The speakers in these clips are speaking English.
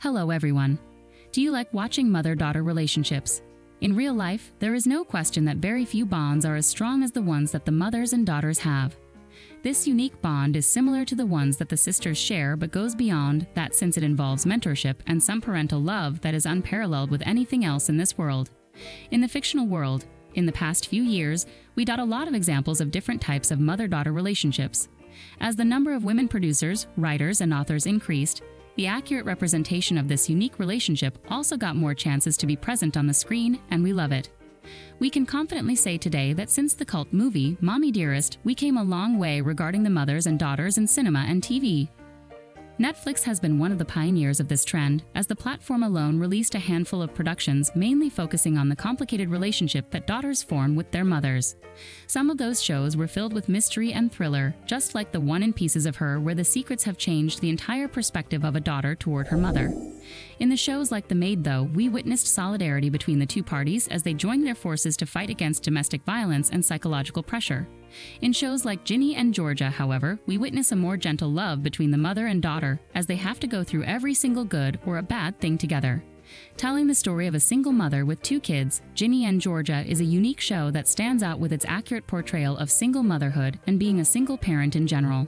Hello everyone. Do you like watching mother-daughter relationships? In real life, there is no question that very few bonds are as strong as the ones that the mothers and daughters have. This unique bond is similar to the ones that the sisters share but goes beyond that since it involves mentorship and some parental love that is unparalleled with anything else in this world. In the fictional world, in the past few years, we got a lot of examples of different types of mother-daughter relationships. As the number of women producers, writers, and authors increased, the accurate representation of this unique relationship also got more chances to be present on the screen, and we love it. We can confidently say today that since the cult movie Mommy Dearest, we came a long way regarding the mothers and daughters in cinema and TV. Netflix has been one of the pioneers of this trend, as the platform alone released a handful of productions mainly focusing on the complicated relationship that daughters form with their mothers. Some of those shows were filled with mystery and thriller, just like the one in Pieces of Her, where the secrets have changed the entire perspective of a daughter toward her mother. In the shows like The Maid, though, we witnessed solidarity between the two parties as they joined their forces to fight against domestic violence and psychological pressure. In shows like Ginny and Georgia, however, we witness a more gentle love between the mother and daughter as they have to go through every single good or a bad thing together. Telling the story of a single mother with two kids, Ginny and Georgia is a unique show that stands out with its accurate portrayal of single motherhood and being a single parent in general.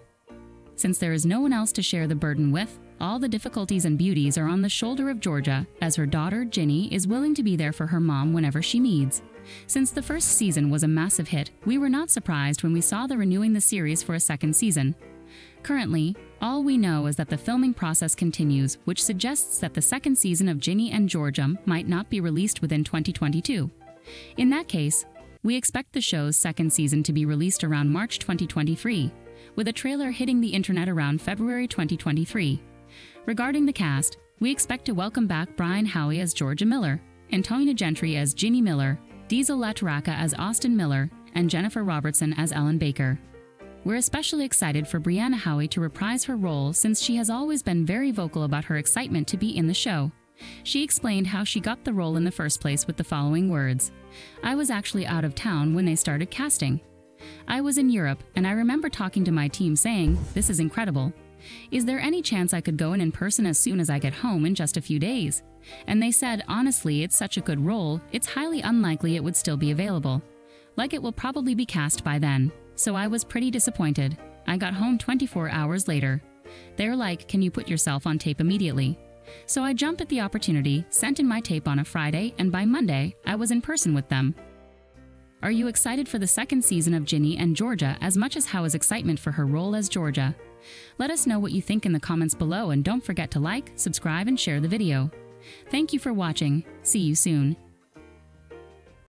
Since there is no one else to share the burden with, all the difficulties and beauties are on the shoulder of Georgia, as her daughter, Ginny, is willing to be there for her mom whenever she needs. Since the first season was a massive hit, we were not surprised when we saw the renewing the series for a second season. Currently, all we know is that the filming process continues, which suggests that the second season of Ginny and Georgia might not be released within 2022. In that case, we expect the show's second season to be released around March 2023, with a trailer hitting the internet around February 2023. Regarding the cast, we expect to welcome back Brian Howey as Georgia Miller, Antonia Gentry as Ginny Miller, Diesel Lataraka as Austin Miller, and Jennifer Robertson as Ellen Baker. We're especially excited for Brianna Howey to reprise her role since she has always been very vocal about her excitement to be in the show. She explained how she got the role in the first place with the following words: "I was actually out of town when they started casting. I was in Europe, and I remember talking to my team saying, 'This is incredible. Is there any chance I could go in person as soon as I get home in just a few days?' And they said, 'Honestly, it's such a good role, it's highly unlikely it would still be available. Like, it will probably be cast by then.' So I was pretty disappointed. I got home 24 hours later. They're like, 'Can you put yourself on tape immediately?' So I jumped at the opportunity, sent in my tape on a Friday, and by Monday, I was in person with them." Are you excited for the second season of Ginny and Georgia as much as Howey's excitement for her role as Georgia? Let us know what you think in the comments below, and don't forget to like, subscribe, and share the video. Thank you for watching. See you soon.